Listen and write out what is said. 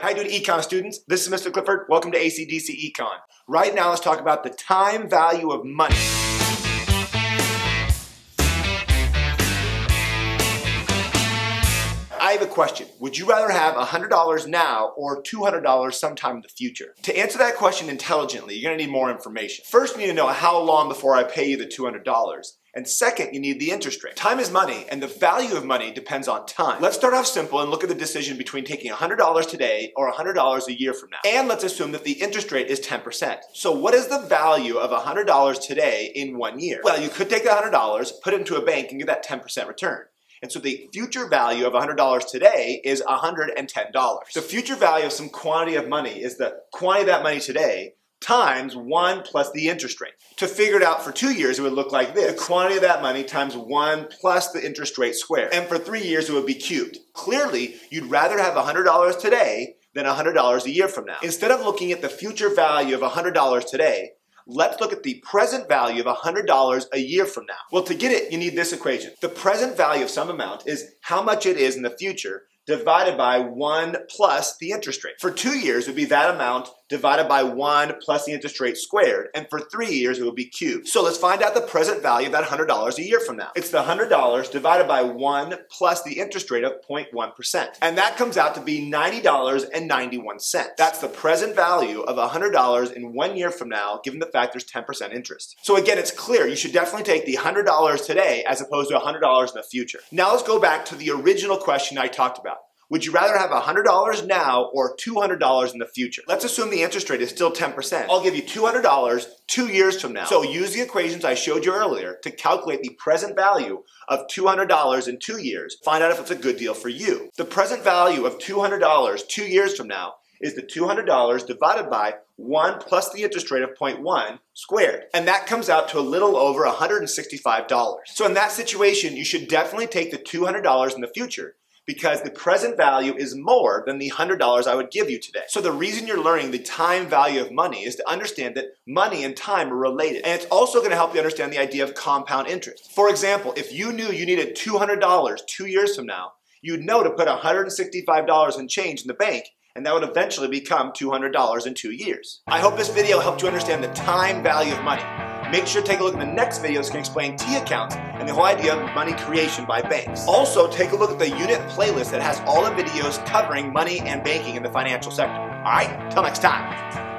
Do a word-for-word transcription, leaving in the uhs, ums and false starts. How you doing, Econ students? This is Mister Clifford. Welcome to A C D C Econ. Right now, let's talk about the time value of money. I have a question. Would you rather have one hundred dollars now or two hundred dollars sometime in the future? To answer that question intelligently, you're going to need more information. First, you need to know how long before I pay you the two hundred dollars. And second, you need the interest rate. Time is money, and the value of money depends on time. Let's start off simple and look at the decision between taking one hundred dollars today or one hundred dollars a year from now. And let's assume that the interest rate is ten percent. So what is the value of one hundred dollars today in one year? Well, you could take the one hundred dollars, put it into a bank, and get that ten percent return. And so the future value of one hundred dollars today is one hundred ten dollars. The future value of some quantity of money is the quantity of that money today times one plus the interest rate. To figure it out for two years, it would look like this. The quantity of that money times one plus the interest rate squared. And for three years, it would be cubed. Clearly, you'd rather have one hundred dollars today than one hundred dollars a year from now. Instead of looking at the future value of one hundred dollars today, let's look at the present value of one hundred dollars a year from now. Well, to get it, you need this equation. The present value of some amount is how much it is in the future divided by one plus the interest rate. For two years, it would be that amount divided by one plus the interest rate squared, and for three years, it would be cubed. So let's find out the present value of that one hundred dollars a year from now. It's the one hundred dollars divided by one plus the interest rate of zero point one percent, and that comes out to be ninety dollars and ninety-one cents. That's the present value of one hundred dollars in one year from now, given the fact there's ten percent interest. So again, it's clear. You should definitely take the one hundred dollars today as opposed to one hundred dollars in the future. Now let's go back to the original question I talked about. Would you rather have one hundred dollars now or two hundred dollars in the future? Let's assume the interest rate is still ten percent. I'll give you two hundred dollars two years from now. So use the equations I showed you earlier to calculate the present value of two hundred dollars in two years. Find out if it's a good deal for you. The present value of two hundred dollars two years from now is the two hundred dollars divided by one plus the interest rate of zero point one squared. And that comes out to a little over one hundred sixty-five dollars. So in that situation, you should definitely take the two hundred dollars in the future, because the present value is more than the one hundred dollars I would give you today. So the reason you're learning the time value of money is to understand that money and time are related. And it's also gonna help you understand the idea of compound interest. For example, if you knew you needed two hundred dollars two years from now, you'd know to put one hundred sixty-five dollars and change in the bank, and that would eventually become two hundred dollars in two years. I hope this video helped you understand the time value of money. Make sure to take a look at the next videos that can explain T accounts and the whole idea of money creation by banks. Also, take a look at the unit playlist that has all the videos covering money and banking in the financial sector. All right, till next time.